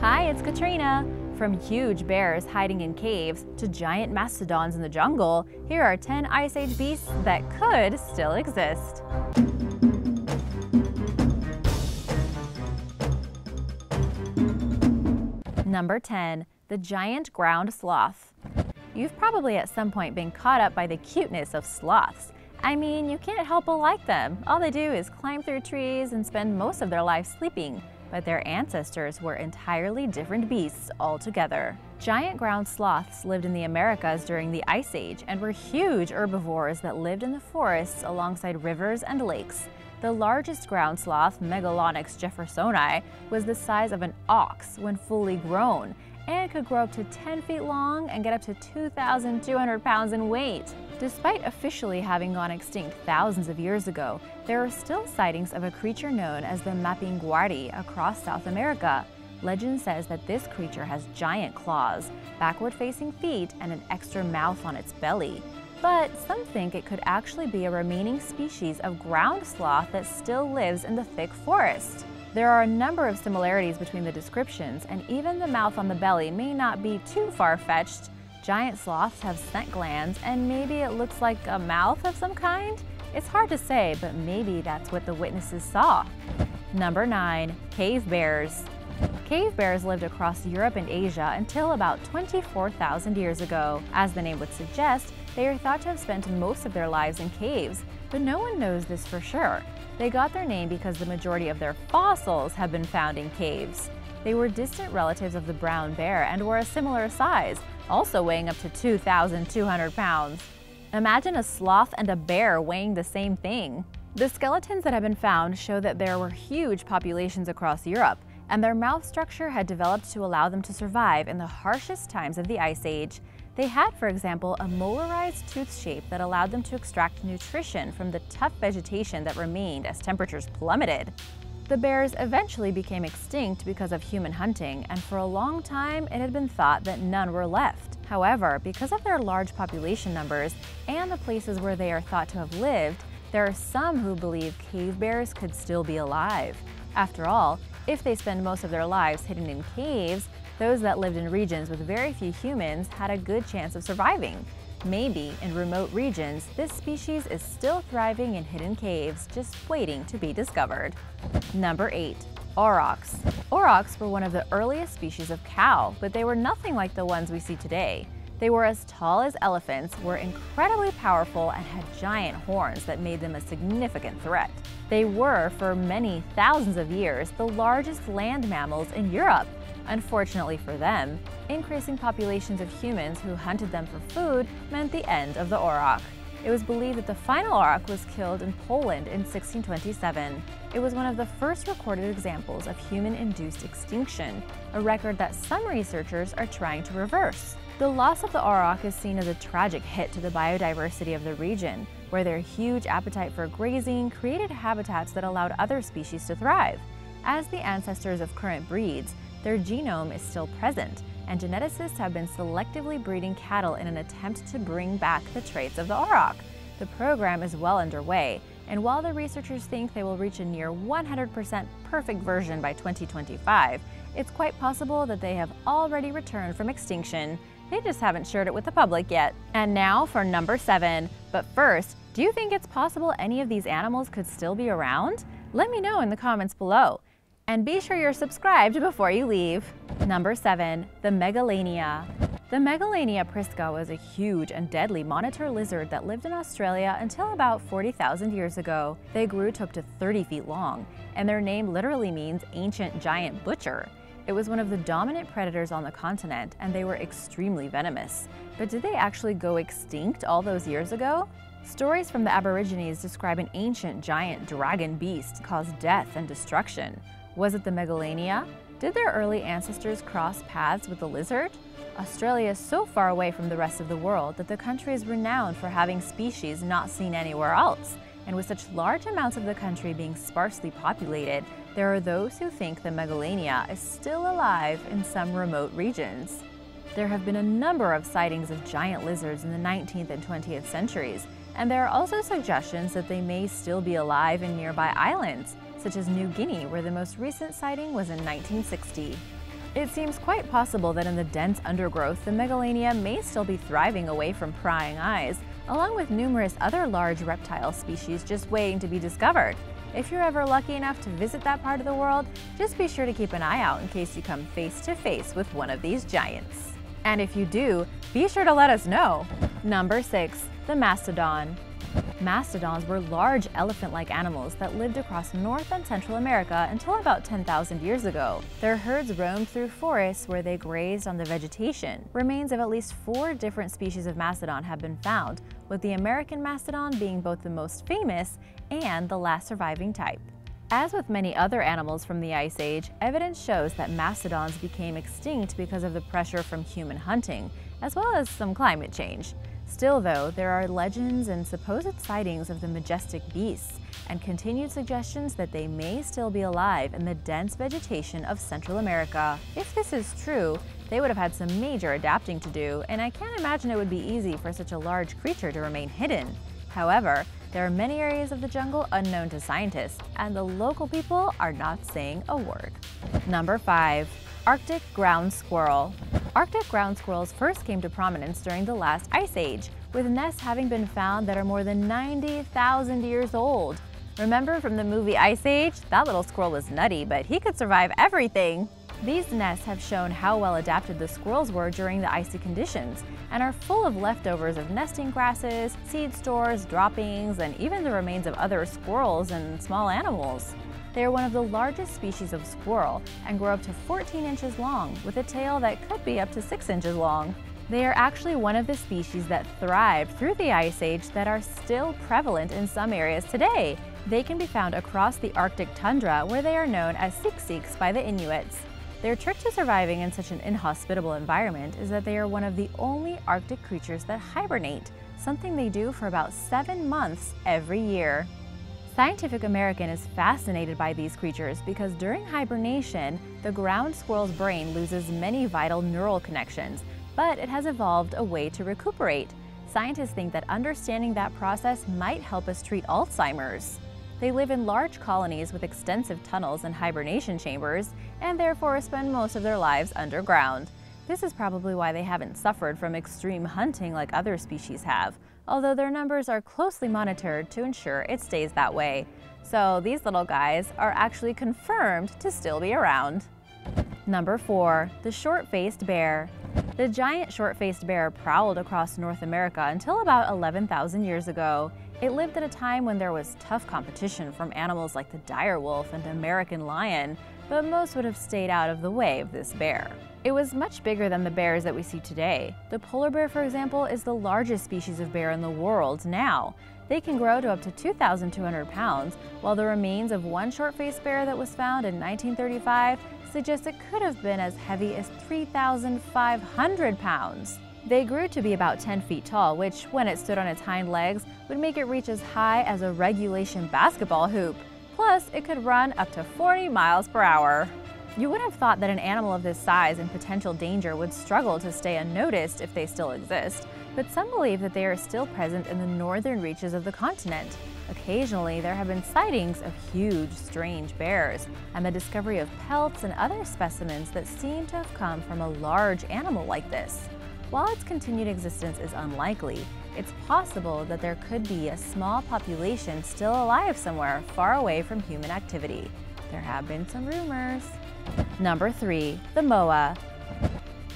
Hi, it's Katrina. From huge bears hiding in caves to giant mastodons in the jungle, here are 10 Ice Age beasts that could still exist. Number 10, the Giant Ground Sloth. You've probably at some point been caught up by the cuteness of sloths. I mean, you can't help but like them. All they do is climb through trees and spend most of their lives sleeping. But their ancestors were entirely different beasts altogether. Giant ground sloths lived in the Americas during the Ice Age and were huge herbivores that lived in the forests alongside rivers and lakes. The largest ground sloth, Megalonyx jeffersonii, was the size of an ox when fully grown and could grow up to 10 feet long and get up to 2,200 pounds in weight. Despite officially having gone extinct thousands of years ago, there are still sightings of a creature known as the Mapinguari across South America. Legend says that this creature has giant claws, backward-facing feet, and an extra mouth on its belly. But some think it could actually be a remaining species of ground sloth that still lives in the thick forest. There are a number of similarities between the descriptions, and even the mouth on the belly may not be too far-fetched. Giant sloths have scent glands, and maybe it looks like a mouth of some kind? It's hard to say, but maybe that's what the witnesses saw. Number 9. Cave Bears. Cave bears lived across Europe and Asia until about 24,000 years ago. As the name would suggest, they are thought to have spent most of their lives in caves, but no one knows this for sure. They got their name because the majority of their fossils have been found in caves. They were distant relatives of the brown bear and were a similar size, also weighing up to 2,200 pounds. Imagine a sloth and a bear weighing the same thing. The skeletons that have been found show that there were huge populations across Europe, and their mouth structure had developed to allow them to survive in the harshest times of the Ice Age. They had, for example, a molarized tooth shape that allowed them to extract nutrition from the tough vegetation that remained as temperatures plummeted. The bears eventually became extinct because of human hunting, and for a long time it had been thought that none were left. However, because of their large population numbers and the places where they are thought to have lived, there are some who believe cave bears could still be alive. After all, if they spend most of their lives hidden in caves, those that lived in regions with very few humans had a good chance of surviving. Maybe in remote regions, this species is still thriving in hidden caves, just waiting to be discovered. Number 8. Aurochs. Aurochs were one of the earliest species of cow, but they were nothing like the ones we see today. They were as tall as elephants, were incredibly powerful, and had giant horns that made them a significant threat. They were, for many thousands of years, the largest land mammals in Europe. Unfortunately for them, increasing populations of humans who hunted them for food meant the end of the auroch. It was believed that the final auroch was killed in Poland in 1627. It was one of the first recorded examples of human-induced extinction, a record that some researchers are trying to reverse. The loss of the auroch is seen as a tragic hit to the biodiversity of the region, where their huge appetite for grazing created habitats that allowed other species to thrive. As the ancestors of current breeds, their genome is still present, and geneticists have been selectively breeding cattle in an attempt to bring back the traits of the auroch. The program is well underway, and while the researchers think they will reach a near 100% perfect version by 2025, it's quite possible that they have already returned from extinction. They just haven't shared it with the public yet. And now for number 7. But first, do you think it's possible any of these animals could still be around? Let me know in the comments below. And be sure you're subscribed before you leave. Number 7. The Megalania. The Megalania prisca was a huge and deadly monitor lizard that lived in Australia until about 40,000 years ago. They grew to up to 30 feet long, and their name literally means ancient giant butcher. It was one of the dominant predators on the continent, and they were extremely venomous. But did they actually go extinct all those years ago? Stories from the Aborigines describe an ancient giant dragon beast caused death and destruction. Was it the Megalania? Did their early ancestors cross paths with the lizard? Australia is so far away from the rest of the world that the country is renowned for having species not seen anywhere else. And with such large amounts of the country being sparsely populated, there are those who think the Megalania is still alive in some remote regions. There have been a number of sightings of giant lizards in the 19th and 20th centuries, and there are also suggestions that they may still be alive in nearby islands, such as New Guinea, where the most recent sighting was in 1960. It seems quite possible that in the dense undergrowth, the Megalania may still be thriving away from prying eyes, along with numerous other large reptile species just waiting to be discovered. If you're ever lucky enough to visit that part of the world, just be sure to keep an eye out in case you come face to face with one of these giants. And if you do, be sure to let us know! Number 6. The Mastodon. Mastodons were large elephant-like animals that lived across North and Central America until about 10,000 years ago. Their herds roamed through forests where they grazed on the vegetation. Remains of at least 4 different species of mastodon have been found, with the American mastodon being both the most famous and the last surviving type. As with many other animals from the Ice Age, evidence shows that mastodons became extinct because of the pressure from human hunting, as well as some climate change. Still though, there are legends and supposed sightings of the majestic beasts, and continued suggestions that they may still be alive in the dense vegetation of Central America. If this is true, they would have had some major adapting to do, and I can't imagine it would be easy for such a large creature to remain hidden. However, there are many areas of the jungle unknown to scientists, and the local people are not saying a word. Number 5. Arctic ground squirrel. Arctic ground squirrels first came to prominence during the last Ice Age, with nests having been found that are more than 90,000 years old. Remember from the movie Ice Age? That little squirrel was nutty, but he could survive everything! These nests have shown how well adapted the squirrels were during the icy conditions, and are full of leftovers of nesting grasses, seed stores, droppings, and even the remains of other squirrels and small animals. They are one of the largest species of squirrel and grow up to 14 inches long, with a tail that could be up to 6 inches long. They are actually one of the species that thrived through the Ice Age that are still prevalent in some areas today. They can be found across the Arctic tundra, where they are known as Sik-Siks by the Inuits. Their trick to surviving in such an inhospitable environment is that they are one of the only Arctic creatures that hibernate, something they do for about 7 months every year. Scientific American is fascinated by these creatures because during hibernation, the ground squirrel's brain loses many vital neural connections, but it has evolved a way to recuperate. Scientists think that understanding that process might help us treat Alzheimer's. They live in large colonies with extensive tunnels and hibernation chambers, and therefore spend most of their lives underground. This is probably why they haven't suffered from extreme hunting like other species have, although their numbers are closely monitored to ensure it stays that way. So these little guys are actually confirmed to still be around. Number 4. The short-faced bear. The giant short-faced bear prowled across North America until about 11,000 years ago. It lived at a time when there was tough competition from animals like the dire wolf and American lion, but most would have stayed out of the way of this bear. It was much bigger than the bears that we see today. The polar bear, for example, is the largest species of bear in the world now. They can grow to up to 2,200 pounds, while the remains of one short-faced bear that was found in 1935 suggests it could have been as heavy as 3,500 pounds. They grew to be about 10 feet tall, which, when it stood on its hind legs, would make it reach as high as a regulation basketball hoop. Plus, it could run up to 40 miles per hour. You would have thought that an animal of this size and potential danger would struggle to stay unnoticed if they still exist, but some believe that they are still present in the northern reaches of the continent. Occasionally, there have been sightings of huge, strange bears, and the discovery of pelts and other specimens that seem to have come from a large animal like this. While its continued existence is unlikely, it's possible that there could be a small population still alive somewhere far away from human activity. There have been some rumors. Number 3. The Moa.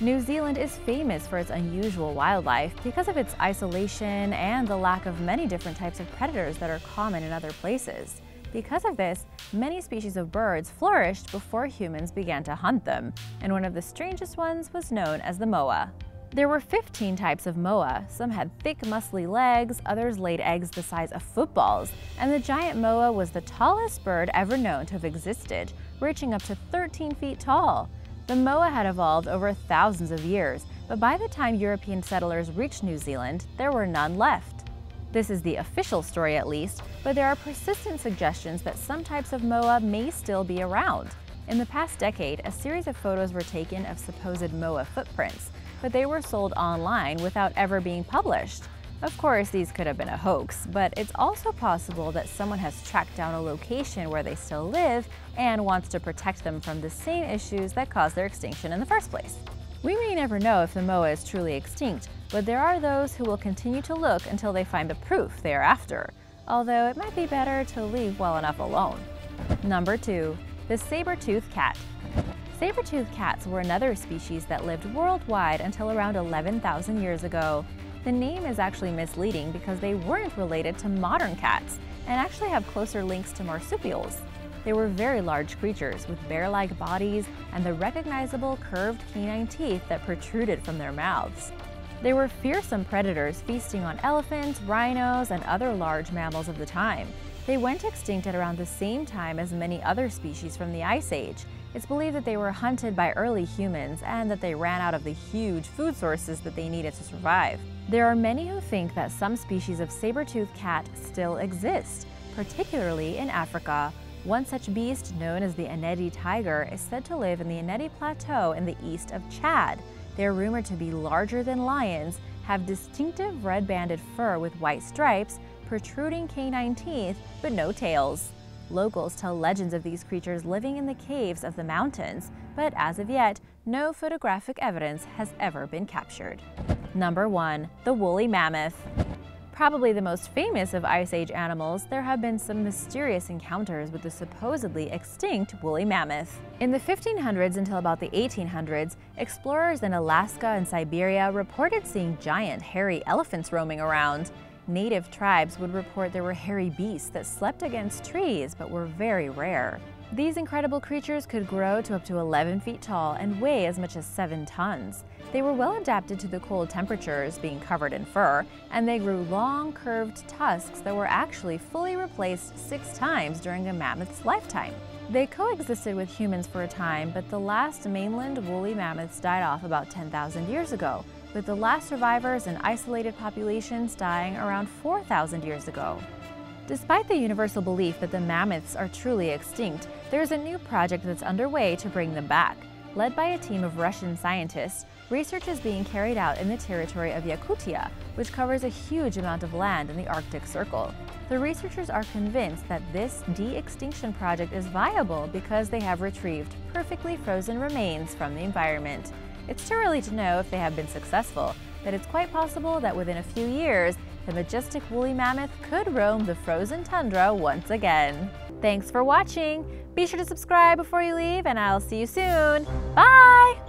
New Zealand is famous for its unusual wildlife because of its isolation and the lack of many different types of predators that are common in other places. Because of this, many species of birds flourished before humans began to hunt them, and one of the strangest ones was known as the Moa. There were 15 types of moa. Some had thick, muscly legs, others laid eggs the size of footballs, and the giant moa was the tallest bird ever known to have existed, reaching up to 13 feet tall. The moa had evolved over thousands of years, but by the time European settlers reached New Zealand, there were none left. This is the official story at least, but there are persistent suggestions that some types of moa may still be around. In the past decade, a series of photos were taken of supposed moa footprints, but they were sold online without ever being published. Of course, these could have been a hoax, but it's also possible that someone has tracked down a location where they still live and wants to protect them from the same issues that caused their extinction in the first place. We may never know if the moa is truly extinct, but there are those who will continue to look until they find the proof they are after, although it might be better to leave well enough alone. Number 2. The saber-toothed cat. Saber-toothed cats were another species that lived worldwide until around 11,000 years ago. The name is actually misleading because they weren't related to modern cats and actually have closer links to marsupials. They were very large creatures with bear-like bodies and the recognizable curved canine teeth that protruded from their mouths. They were fearsome predators feasting on elephants, rhinos, and other large mammals of the time. They went extinct at around the same time as many other species from the Ice Age. It's believed that they were hunted by early humans and that they ran out of the huge food sources that they needed to survive. There are many who think that some species of saber-toothed cat still exist, particularly in Africa. One such beast, known as the Enedi tiger, is said to live in the Enedi Plateau in the east of Chad. They are rumored to be larger than lions, have distinctive red-banded fur with white stripes, protruding canine teeth, but no tails. Locals tell legends of these creatures living in the caves of the mountains, but as of yet, no photographic evidence has ever been captured. Number 1. The woolly mammoth. Probably the most famous of Ice Age animals, there have been some mysterious encounters with the supposedly extinct woolly mammoth. In the 1500s until about the 1800s, explorers in Alaska and Siberia reported seeing giant hairy elephants roaming around. Native tribes would report there were hairy beasts that slept against trees but were very rare. These incredible creatures could grow to up to 11 feet tall and weigh as much as 7 tons. They were well adapted to the cold temperatures, being covered in fur, and they grew long, curved tusks that were actually fully replaced 6 times during a mammoth's lifetime. They coexisted with humans for a time, but the last mainland woolly mammoths died off about 10,000 years ago, with the last survivors and isolated populations dying around 4,000 years ago. Despite the universal belief that the mammoths are truly extinct, there is a new project that's underway to bring them back. Led by a team of Russian scientists, research is being carried out in the territory of Yakutia, which covers a huge amount of land in the Arctic Circle. The researchers are convinced that this de-extinction project is viable because they have retrieved perfectly frozen remains from the environment. It's too early to know if they have been successful, but it's quite possible that within a few years, the majestic woolly mammoth could roam the frozen tundra once again. Thanks for watching! Be sure to subscribe before you leave, and I'll see you soon! Bye!